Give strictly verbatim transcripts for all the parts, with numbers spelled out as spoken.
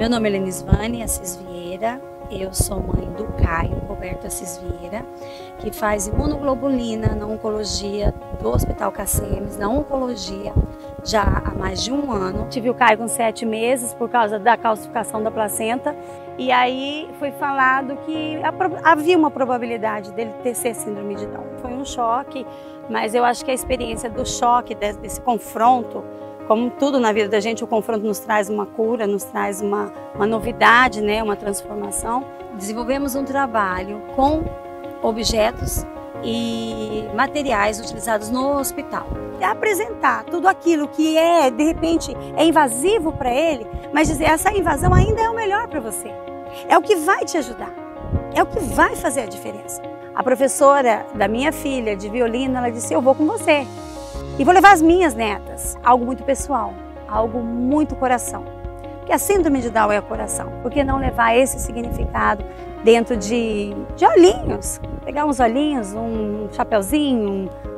Meu nome é Lene Svani Assis Vieira, eu sou mãe do Caio Roberto Assis Vieira, que faz imunoglobulina na oncologia do Hospital CASSEMS, na oncologia, já há mais de um ano. Tive o Caio com sete meses por causa da calcificação da placenta e aí foi falado que havia uma probabilidade dele ter síndrome de Down. Foi um choque, mas eu acho que a experiência do choque, desse, desse confronto, como tudo na vida da gente, o confronto nos traz uma cura, nos traz uma, uma novidade, né, uma transformação. Desenvolvemos um trabalho com objetos e materiais utilizados no hospital. Apresentar tudo aquilo que é, de repente, é invasivo para ele, mas dizer, essa invasão ainda é o melhor para você. É o que vai te ajudar, é o que vai fazer a diferença. A professora da minha filha de violino, ela disse, eu vou com você. E vou levar as minhas netas, algo muito pessoal, algo muito coração. Porque a síndrome de Down é o coração. Por que não levar esse significado dentro de, de olhinhos? Pegar uns olhinhos, um chapeuzinho,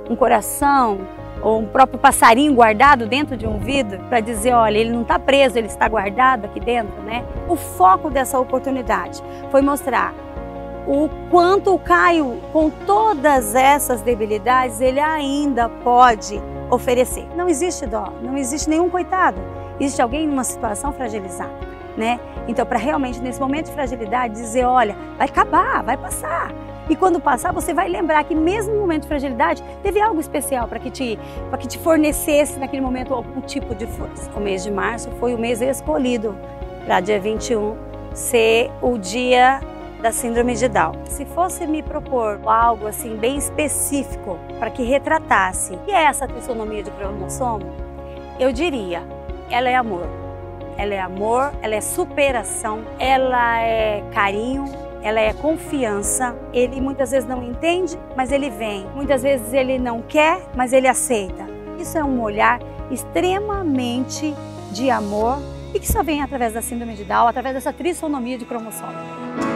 um, um coração, ou um próprio passarinho guardado dentro de um vidro, para dizer, olha, ele não está preso, ele está guardado aqui dentro, né? O foco dessa oportunidade foi mostrar o quanto o Caio, com todas essas debilidades, ele ainda pode oferecer. Não existe dó, não existe nenhum coitado, existe alguém numa situação fragilizada, né? Então, para realmente, nesse momento de fragilidade, dizer, olha, vai acabar, vai passar. E quando passar, você vai lembrar que mesmo no momento de fragilidade, teve algo especial para que te, para que te fornecesse naquele momento algum tipo de força. O mês de março foi o mês escolhido para dia vinte e um ser o dia da síndrome de Down. Se fosse me propor algo assim bem específico para que retratasse e é essa taxonomia de cromossomo, eu diria, ela é amor, ela é amor, ela é superação, ela é carinho, ela é confiança. Ele muitas vezes não entende, mas ele vem. Muitas vezes ele não quer, mas ele aceita. Isso é um olhar extremamente de amor e que só vem através da síndrome de Down, através dessa taxonomia de cromossomo.